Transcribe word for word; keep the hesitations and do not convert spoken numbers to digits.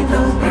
biết đâu.